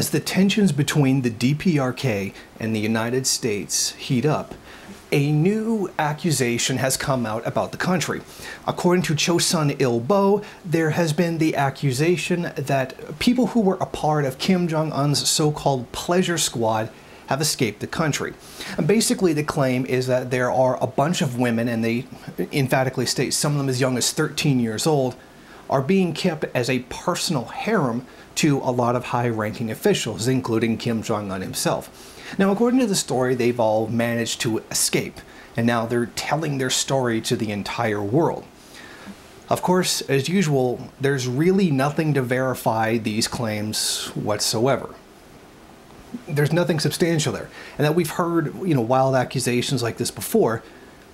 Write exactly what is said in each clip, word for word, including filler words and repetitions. As the tensions between the D P R K and the United States heat up, a new accusation has come out about the country. According to Chosun Il-bo, there has been the accusation that people who were a part of Kim Jong-un's so-called pleasure squad have escaped the country. And basically the claim is that there are a bunch of women, and they emphatically state some of them as young as thirteen years old, are being kept as a personal harem to a lot of high-ranking officials, including Kim Jong-un himself. Now, according to the story, they've all managed to escape, and now they're telling their story to the entire world. Of course, as usual, there's really nothing to verify these claims whatsoever. There's nothing substantial there, and that we've heard, you know, wild accusations like this before,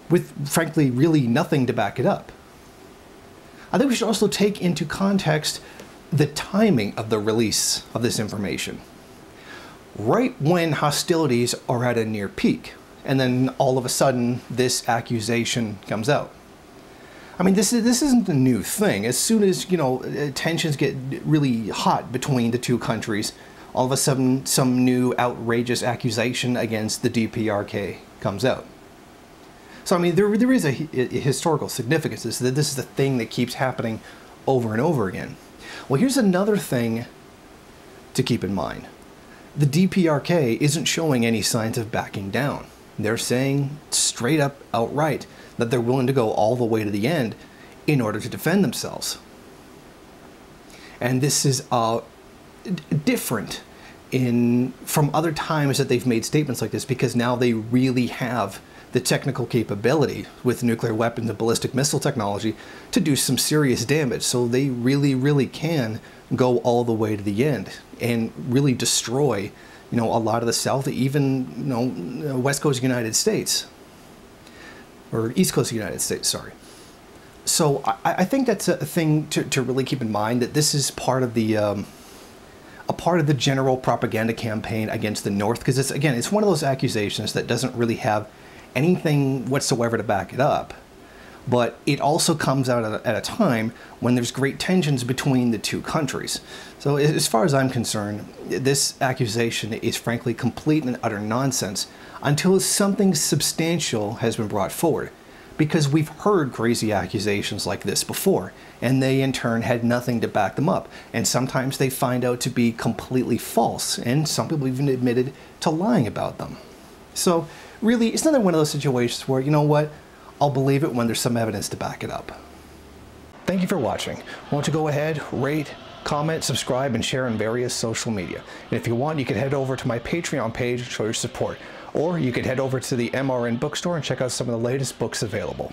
with, frankly, really nothing to back it up. I think we should also take into context the timing of the release of this information. Right when hostilities are at a near peak, and then all of a sudden this accusation comes out. I mean, this is this isn't a new thing. As soon as, you know, tensions get really hot between the two countries, all of a sudden some new outrageous accusation against the D P R K comes out. So I mean, there there is a, a historical significance. This that this is the thing that keeps happening over and over again. Well, here's another thing to keep in mind. The D P R K isn't showing any signs of backing down. They're saying straight up, outright, that they're willing to go all the way to the end in order to defend themselves. And this is uh, different in, from other times that they've made statements like this, because now they really have the technical capability with nuclear weapons and ballistic missile technology to do some serious damage. So they really, really can go all the way to the end and really destroy, you know, a lot of the South, even, you know, West Coast of the United States, or East Coast of the United States, sorry. So I, I think that's a thing to, to really keep in mind, that this is part of the, um, a part of the general propaganda campaign against the North, because it's, again, it's one of those accusations that doesn't really have anything whatsoever to back it up. But it also comes out at a time when there's great tensions between the two countries. So as far as I'm concerned, this accusation is frankly complete and utter nonsense until something substantial has been brought forward. Because we've heard crazy accusations like this before, and they in turn had nothing to back them up. And sometimes they find out to be completely false, and some people even admitted to lying about them. So really, it's another one of those situations where, you know what? I'll believe it when there's some evidence to back it up. Thank you for watching. Won't you go ahead, rate, comment, subscribe, and share on various social media. And if you want, you can head over to my Patreon page and show your support. Or you can head over to the M R N bookstore and check out some of the latest books available.